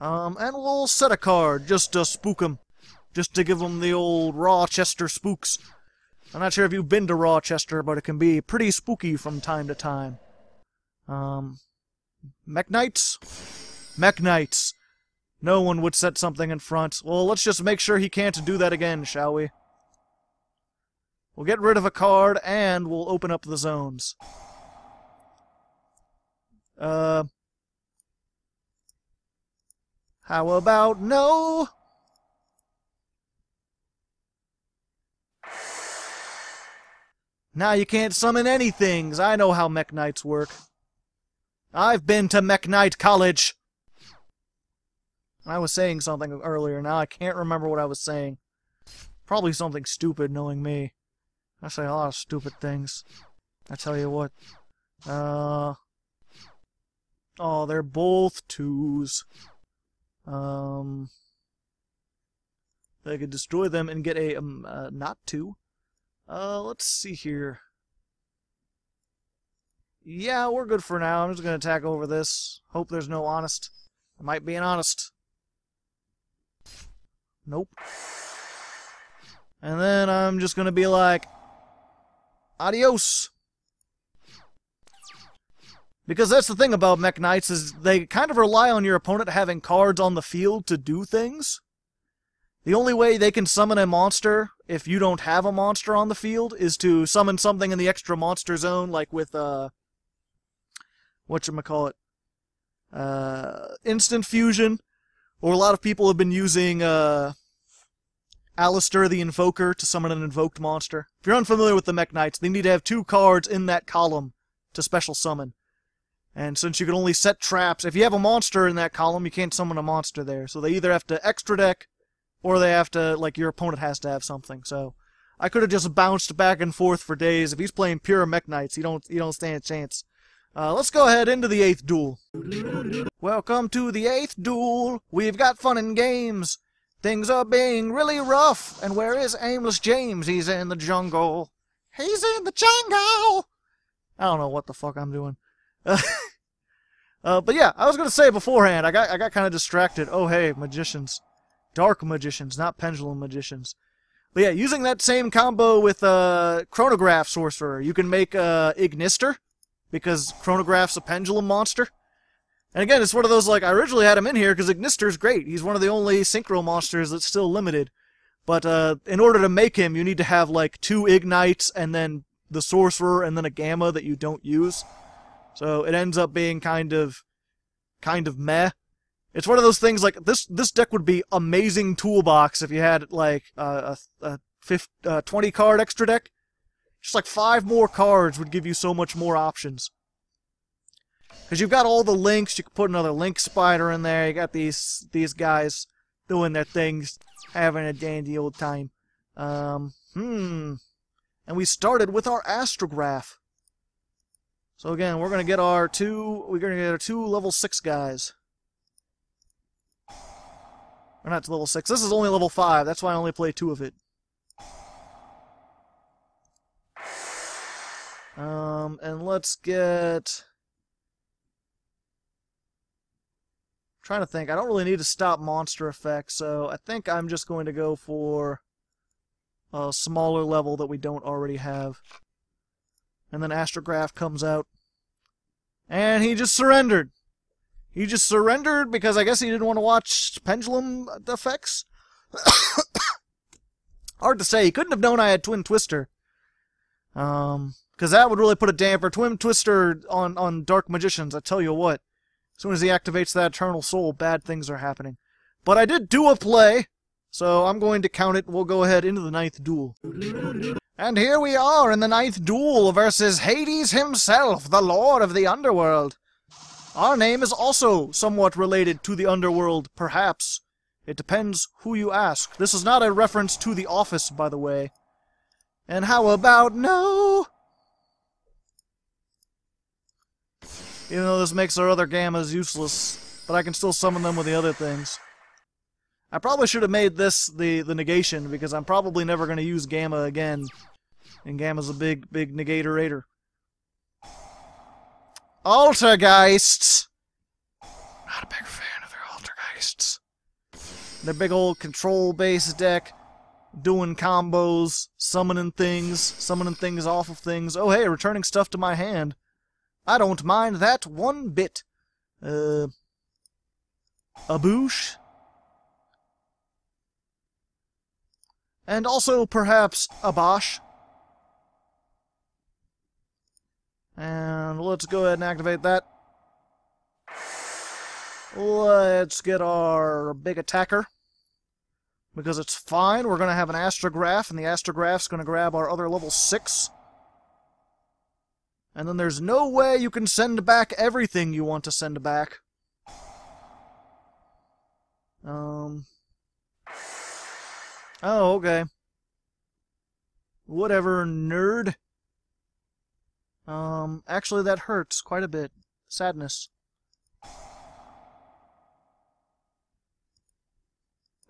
And we'll set a card just to spook him. Just to give him the old Rochester spooks. I'm not sure if you've been to Rochester, but it can be pretty spooky from time to time. Mech Knights? Mech Knights. No one would set something in front. Well, let's just make sure he can't do that again, shall we? We'll get rid of a card, and we'll open up the zones. How about no? Now you can't summon anything. I know how Mech Knights work. I've been to Mech Knight College. I was saying something earlier. Now I can't remember what I was saying. Probably something stupid, knowing me. I say a lot of stupid things. I tell you what. Oh, they're both twos. They could destroy them and get a not two. Let's see here. Yeah, we're good for now. I'm just gonna attack over this. Hope there's no honest. It might be an honest. Nope. And then I'm just gonna be like, adios. Because that's the thing about Mech Knights, is they kind of rely on your opponent having cards on the field to do things. The only way they can summon a monster, if you don't have a monster on the field, is to summon something in the extra monster zone, like with, whatchamacallit, Instant Fusion, or a lot of people have been using, Alistair the Invoker to summon an invoked monster. If you're unfamiliar with the Mech Knights, they need to have two cards in that column to special summon. And since you can only set traps, if you have a monster in that column, you can't summon a monster there. So they either have to extra deck, or they have to, like, your opponent has to have something. So I could have just bounced back and forth for days. If he's playing pure Mech Knights, you don't stand a chance. Let's go ahead into the 8th duel. Welcome to the 8th duel. We've got fun and games. Things are being really rough. And where is Aimless James? He's in the jungle. He's in the jungle. I don't know what the fuck I'm doing. But yeah, I was gonna say beforehand, I got kind of distracted. Oh hey, magicians, dark magicians, not pendulum magicians. But yeah, using that same combo with Chronograph Sorcerer, you can make Igknight, because Chronograph's a pendulum monster. And again, it's one of those, like, I originally had him in here because Igknighter's great. He's one of the only synchro monsters that's still limited. But in order to make him, you need to have like two Igknights and then the Sorcerer and then a Gamma that you don't use. So it ends up being kind of meh. It's one of those things, like, this deck would be amazing toolbox if you had, like, a 20 card extra deck. Just like 5 more cards would give you so much more options. Because you've got all the links, you could put another link spider in there, you got these guys doing their things, having a dandy old time. And we started with our Astrograph. So again, we're gonna get our two level 6 guys. Or not level 6. This is only level 5. That's why I only play 2 of it. And let's get. I'm trying to think. I don't really need to stop monster effects, so I think I'm just going to go for a smaller level that we don't already have. And then Astrograph comes out. And he just surrendered. He just surrendered because I guess he didn't want to watch pendulum effects. Hard to say. He couldn't have known I had Twin Twister. Because that would really put a damper. Twin Twister on Dark Magicians, I tell you what. As soon as he activates that Eternal Soul, bad things are happening. But I did do a play, so I'm going to count it. We'll go ahead into the 9th duel. And here we are in the 9th duel versus Hades himself, the Lord of the Underworld. Our name is also somewhat related to the Underworld, perhaps. It depends who you ask. This is not a reference to The Office, by the way. And how about no? Even though this makes our other Gammas useless, but I can still summon them with the other things. I probably should have made this the negation, because I'm probably never going to use Gamma again. And Gamma's a big, big negator-ator. Altergeists! Not a big fan of their Altergeists. Their big old control-based deck, doing combos, summoning things off of things. Oh hey, returning stuff to my hand. I don't mind that one bit. A boosh. And also, perhaps, a bosh. And let's go ahead and activate that. Let's get our big attacker. Because it's fine, we're going to have an Astrograph, and the Astrograph's going to grab our other level 6. And then there's no way you can send back everything you want to send back. Oh, okay. Whatever, nerd. Actually that hurts quite a bit. Sadness.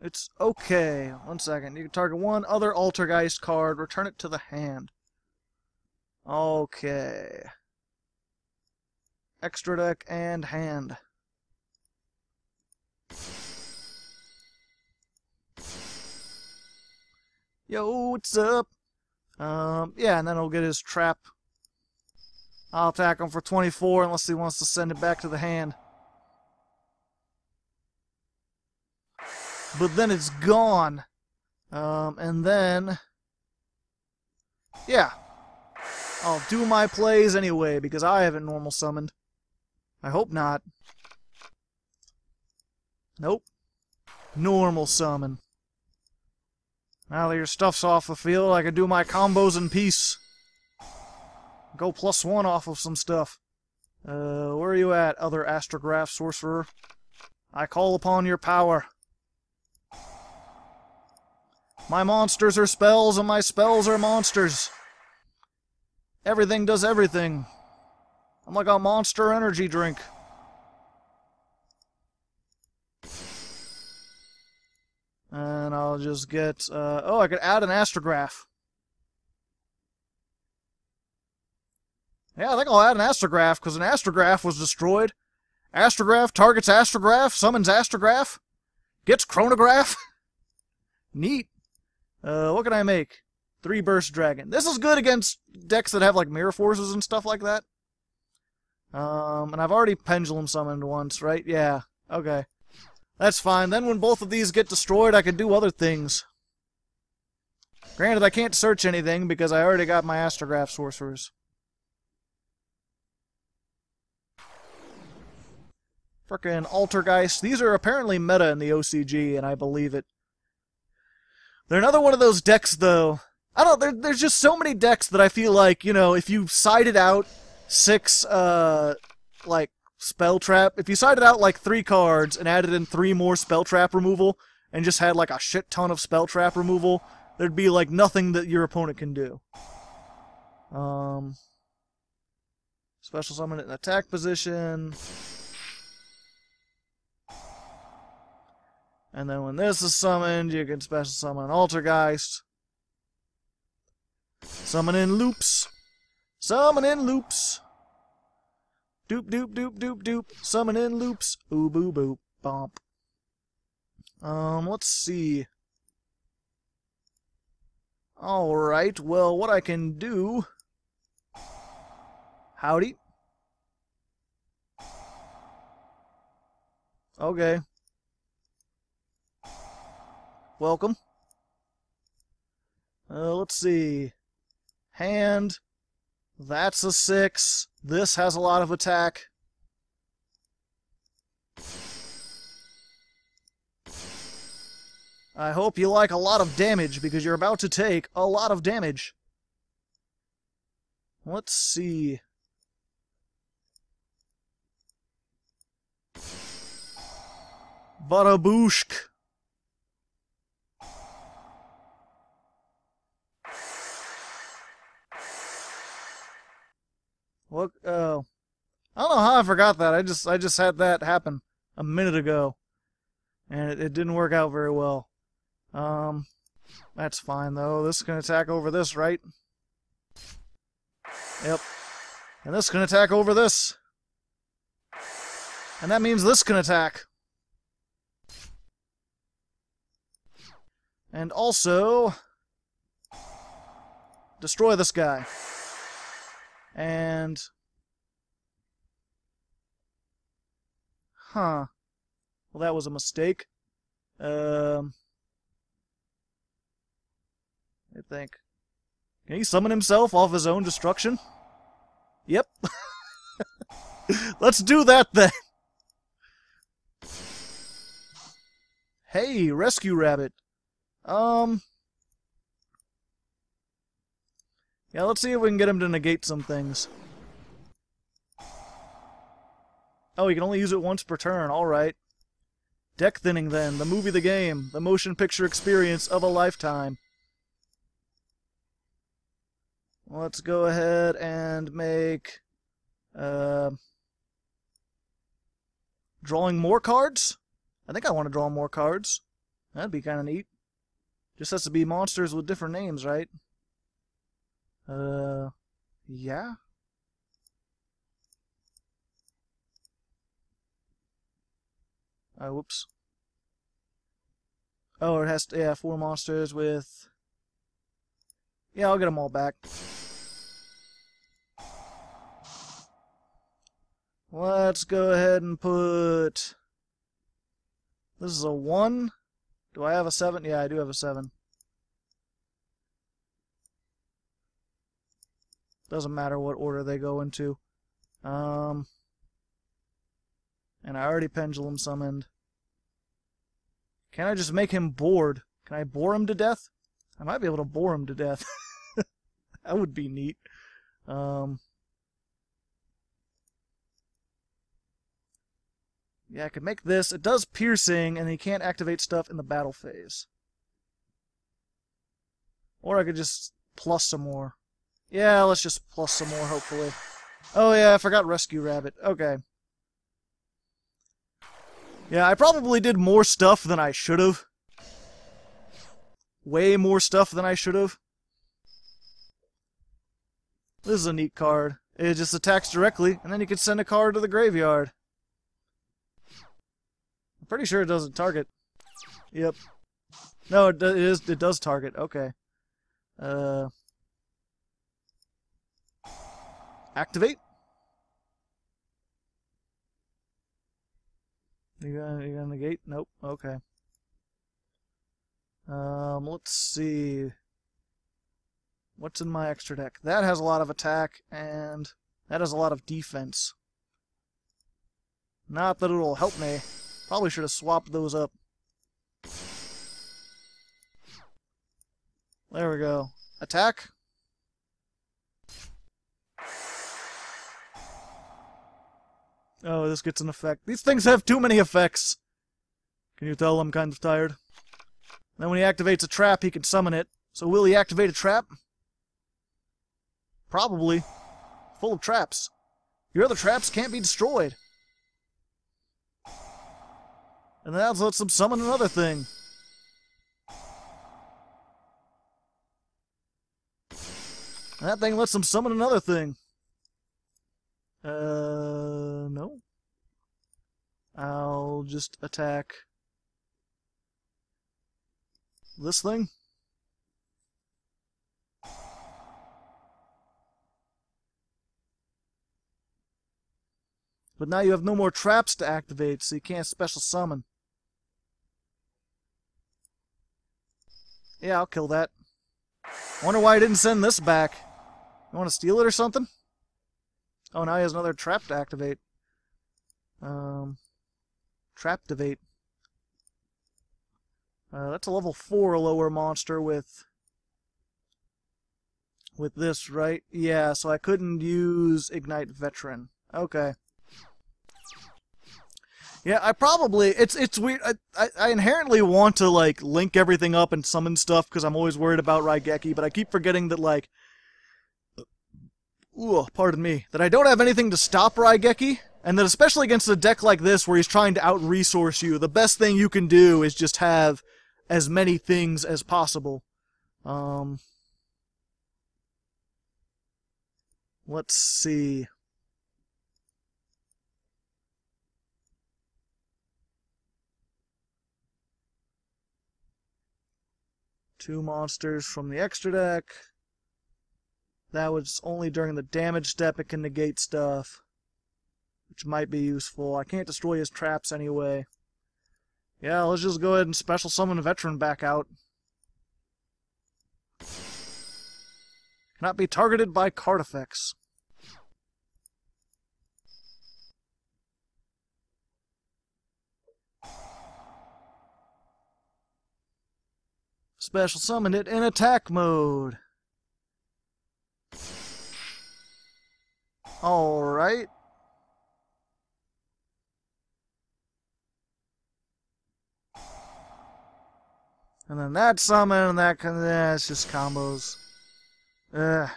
It's okay. One second. You can target one other Altergeist card. Return it to the hand. Okay. Extra deck and hand. Yo, what's up? Yeah, and then he'll get his trap. I'll attack him for 24 unless he wants to send it back to the hand. But then it's gone. And then... yeah. I'll do my plays anyway, because I haven't normal summoned. I hope not. Nope. Normal summon. Now that your stuff's off the field, I can do my combos in peace. Go +1 off of some stuff. Where are you at, other Astrograph Sorcerer? I call upon your power. My monsters are spells, and my spells are monsters. Everything does everything. I'm like a monster energy drink. And I'll just get... oh, I could add an Astrograph. Yeah, I think I'll add an Astrograph, because an Astrograph was destroyed. Astrograph targets Astrograph, summons Astrograph, gets Chronograph. Neat. What can I make? 3 Burst Dragon. This is good against decks that have, like, Mirror Forces and stuff like that. And I've already Pendulum summoned once, right? Yeah, okay. That's fine. Then when both of these get destroyed, I can do other things. Granted, I can't search anything because I already got my Astrograph Sorcerers. Frickin' Altergeists. These are apparently meta in the OCG, and I believe it. They're another one of those decks, though. I don't... there's just so many decks that I feel like, you know, if you sided out 6, like... spell trap. If you sided out like 3 cards and added in 3 more spell trap removal and just had like a shit ton of spell trap removal, there'd be like nothing that your opponent can do. Special summon it in attack position. And then when this is summoned, you can special summon an Altergeist. Summon in loops. Summon in loops. Doop, doop, doop, doop, doop. Summon in loops. Ooh, boo, boop, bomp. Let's see. Alright, well, what I can do... howdy. Okay. Welcome. Let's see. Hand. That's a 6. This has a lot of attack. I hope you like a lot of damage, because you're about to take a lot of damage. Let's see. Barabooshk. Look, I don't know how I forgot that. I just had that happen a minute ago, and it didn't work out very well. That's fine though. This can attack over this, right? Yep. And this can attack over this. And that means this can attack. And also destroy this guy. And huh. Well, that was a mistake. I think. Can he summon himself off his own destruction? Yep. Let's do that then. Hey, Rescue Rabbit. Yeah, let's see if we can get him to negate some things. Oh, you can only use it once per turn. Alright. Deck thinning then. The movie, the game. The motion picture experience of a lifetime. Let's go ahead and make... drawing more cards? I think I want to draw more cards. That'd be kind of neat. Just has to be monsters with different names, right? Yeah. Oh, whoops. Oh, it has to, yeah, 4 monsters with... Yeah, I'll get them all back. Let's go ahead and put... This is a 1. Do I have a 7? Yeah, I do have a 7. Doesn't matter what order they go into. And I already pendulum summoned. Can I just make him bored? Can I bore him to death? I might be able to bore him to death. That would be neat. Yeah, I could make this. It does piercing, and he can't activate stuff in the battle phase. Or I could just plus some more. Yeah, let's just plus some more, hopefully. Oh yeah, I forgot Rescue Rabbit. Okay. Yeah, I probably did more stuff than I should have. Way more stuff than I should have. This is a neat card. It just attacks directly, and then you can send a card to the graveyard. I'm pretty sure it doesn't target. Yep. No, it does target. Okay. Activate. You gonna negate? Nope. Okay. Let's see. What's in my extra deck? That has a lot of attack, and that has a lot of defense. Not that it'll help me. Probably should have swapped those up. There we go. Attack. Oh, this gets an effect. These things have too many effects! Can you tell I'm kind of tired? And then when he activates a trap, he can summon it. So will he activate a trap? Probably. Full of traps. Your other traps can't be destroyed. And that lets him summon another thing. And that thing lets him summon another thing. No. I'll just attack this thing. But now you have no more traps to activate, so you can't special summon. Yeah, I'll kill that. Wonder why I didn't send this back. You want to steal it or something? Oh, now he has another trap to activate. Traptivate. That's a level 4 or lower monster with this, right? Yeah, so I couldn't use Igknight Veteran. Okay. Yeah, I probably... It's weird. I inherently want to, like, link everything up and summon stuff because I'm always worried about Raigeki, but I keep forgetting that, like... Ooh, pardon me. That I don't have anything to stop Raigeki, and that especially against a deck like this where he's trying to out-resource you, the best thing you can do is just have as many things as possible. Let's see. Two monsters from the extra deck. That was only during the damage step it can negate stuff, which might be useful. I can't destroy his traps anyway. Yeah, let's just go ahead and special summon Veteran back out. Cannot be targeted by card effects. Special summon it in attack mode. Alright. And then that summon and that... it's just combos. Ugh.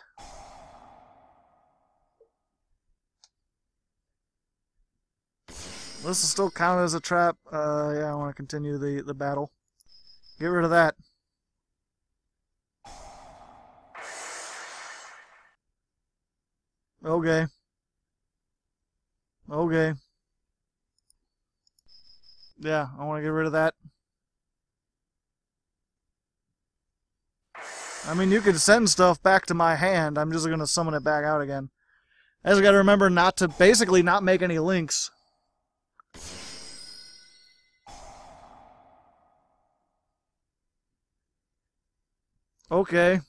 This will still count as a trap. Yeah, I want to continue the battle. Get rid of that. Okay. Okay. Yeah, I want to get rid of that. I mean, you can send stuff back to my hand. I'm just going to summon it back out again. I just got to remember not to, basically not make any links. Okay.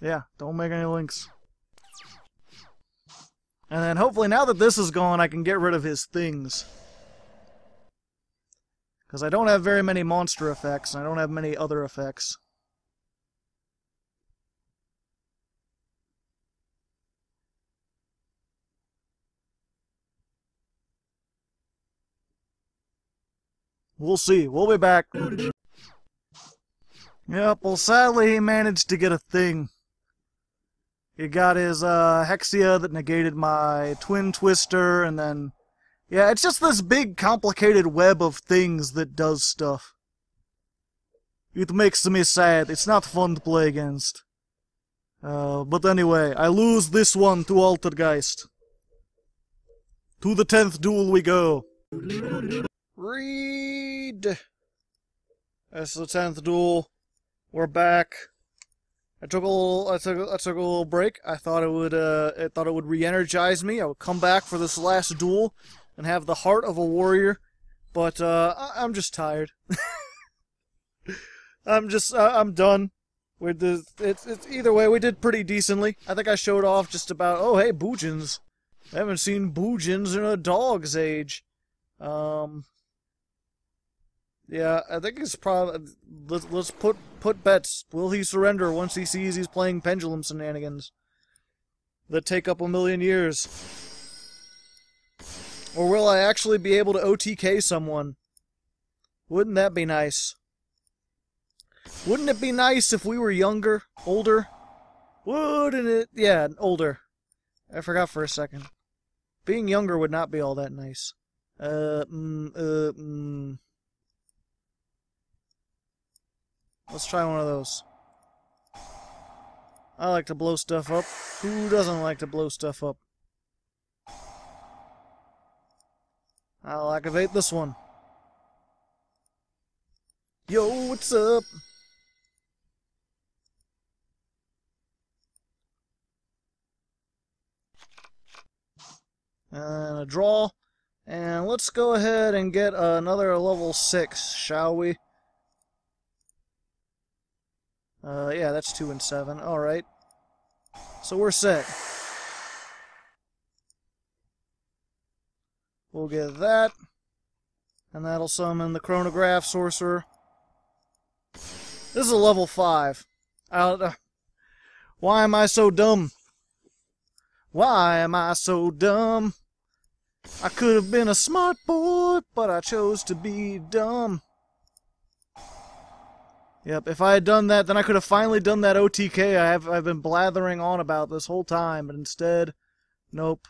Yeah, don't make any links. And then hopefully now that this is gone, I can get rid of his things. Because I don't have very many monster effects, and I don't have many other effects. We'll see. We'll be back. Yep, well sadly he managed to get a thing. He got his Hexia that negated my Twin Twister, and then... yeah, it's just this big complicated web of things that does stuff. It makes me sad. It's not fun to play against. But anyway, I lose this one to Altergeist. To the 10th duel we go. Read! That's the 10th duel. We're back. I took a little break. I thought it would re-energize me. I would come back for this last duel and have the heart of a warrior, but I'm just tired. I'm done. It's either way, we did pretty decently. I think I showed off just about. Oh hey, Bujins! I haven't seen Bujins in a dog's age. Yeah, I think it's probably... Let's put bets. Will he surrender once he sees he's playing pendulum shenanigans that take up 1,000,000 years? Or will I actually be able to OTK someone? Wouldn't that be nice? Wouldn't it be nice if we were younger? Older? Wouldn't it? Yeah, older. I forgot for a second. Being younger would not be all that nice. Let's try one of those. I like to blow stuff up. Who doesn't like to blow stuff up? I'll activate this one. Yo, what's up? And a draw. And let's go ahead and get another level 6, shall we? Yeah, that's 2 and 7. Alright. So we're set. We'll get that. And that'll summon the Chronograph Sorcerer. This is a level 5. Why am I so dumb? Why am I so dumb? I could have been a smart boy, but I chose to be dumb. Yep, if I had done that, then I could have finally done that OTK I've been blathering on about this whole time, but instead, nope.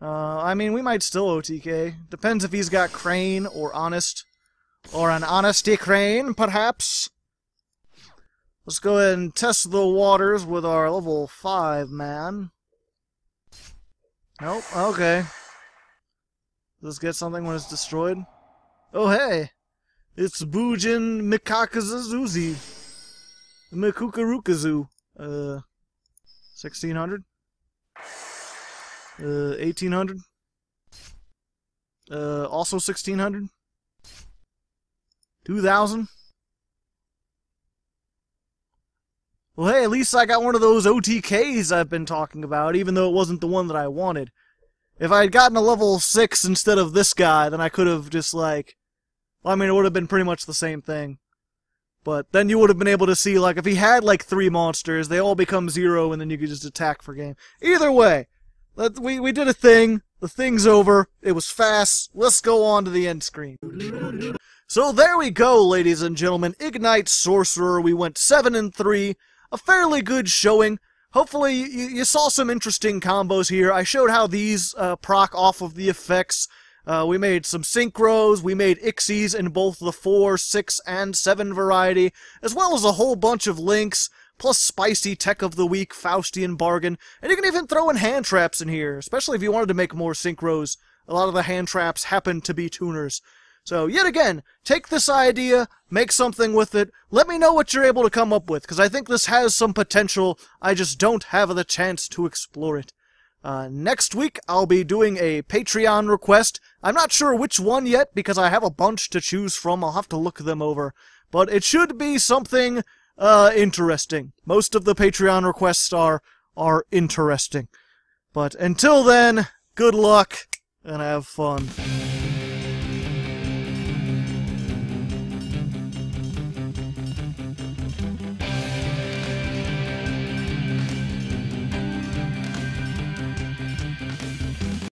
I mean, we might still OTK. Depends if he's got Crane or Honest. Or an Honesty Crane, perhaps? Let's go ahead and test the waters with our level 5 man. Nope, okay. Let's get something when it's destroyed. Oh, hey! It's Bujin Mikakazuzi. Mikukarukazu. 1600? 1800? Also 1600? 2000? Well, hey, at least I got one of those OTKs I've been talking about, even though it wasn't the one that I wanted. If I had gotten a level 6 instead of this guy, then I could have just, like... Well, I mean, it would have been pretty much the same thing. But then you would have been able to see, like, if he had, like, 3 monsters, they all become 0, and then you could just attack for game. Either way, we did a thing. The thing's over. It was fast. Let's go on to the end screen. So there we go, ladies and gentlemen. Igknight Sorcerer. We went 7-3. A fairly good showing. Hopefully, you saw some interesting combos here. I showed how these proc off of the effects. We made some synchros, we made Ixies in both the 4, 6, and 7 variety, as well as a whole bunch of links, plus spicy tech of the week, Faustian Bargain, and you can even throw in hand traps in here, especially if you wanted to make more synchros. A lot of the hand traps happen to be tuners. So, yet again, take this idea, make something with it, let me know what you're able to come up with, because I think this has some potential, I just don't have the chance to explore it. Next week, I'll be doing a Patreon request. I'm not sure which one yet, because I have a bunch to choose from. I'll have to look them over. But it should be something interesting. Most of the Patreon requests are interesting. But until then, good luck, and have fun.